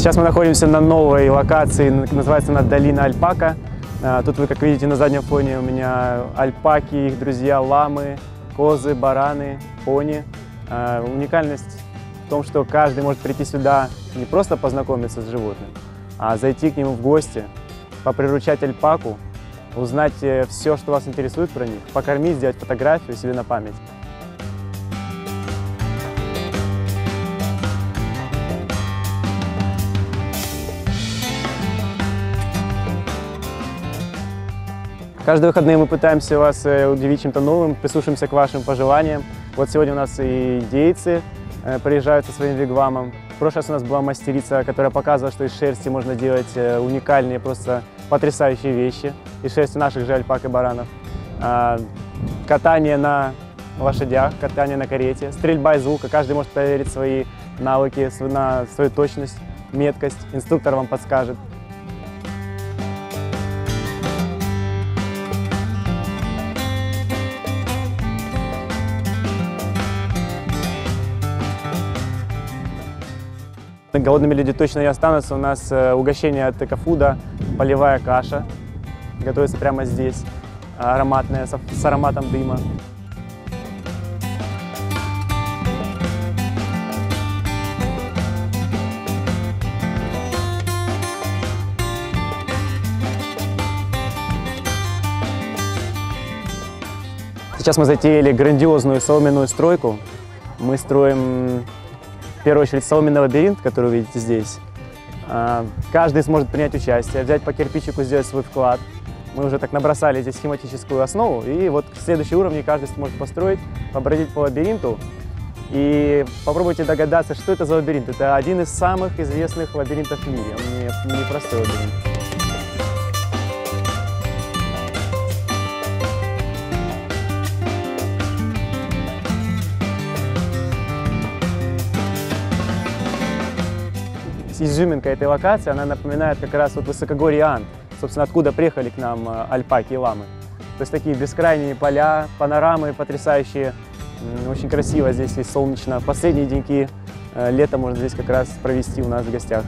Сейчас мы находимся на новой локации, называется она Долина Альпака. Тут вы, как видите, на заднем фоне у меня альпаки, их друзья ламы, козы, бараны, пони. Уникальность в том, что каждый может прийти сюда не просто познакомиться с животным, а зайти к нему в гости, поприручать альпаку, узнать все, что вас интересует про них, покормить, сделать фотографию себе на память. Каждые выходные мы пытаемся вас удивить чем-то новым, прислушаемся к вашим пожеланиям. Вот сегодня у нас и индейцы приезжают со своим вигвамом. В прошлый раз у нас была мастерица, которая показывала, что из шерсти можно делать уникальные, просто потрясающие вещи. Из шерсти наших же альпак и баранов. Катание на лошадях, катание на карете, стрельба из лука. Каждый может проверить свои навыки, на свою точность, меткость. Инструктор вам подскажет. Голодными люди точно не останутся. У нас угощение от текафуда, полевая каша, готовится прямо здесь, ароматная, с ароматом дыма. Сейчас мы затеяли грандиозную соломенную стройку. Мы строим... В первую очередь соломенный лабиринт, который вы видите здесь. Каждый сможет принять участие, взять по кирпичику, сделать свой вклад. Мы уже так набросали здесь схематическую основу, и вот в следующие уровни каждый сможет построить, побродить по лабиринту. И попробуйте догадаться, что это за лабиринт. Это один из самых известных лабиринтов в мире. Он не простой лабиринт. Изюминка этой локации, она напоминает как раз вот высокогорье Анд, собственно, откуда приехали к нам альпаки и ламы. То есть такие бескрайние поля, панорамы потрясающие, очень красиво здесь и солнечно. Последние деньки лета можно здесь как раз провести у нас в гостях.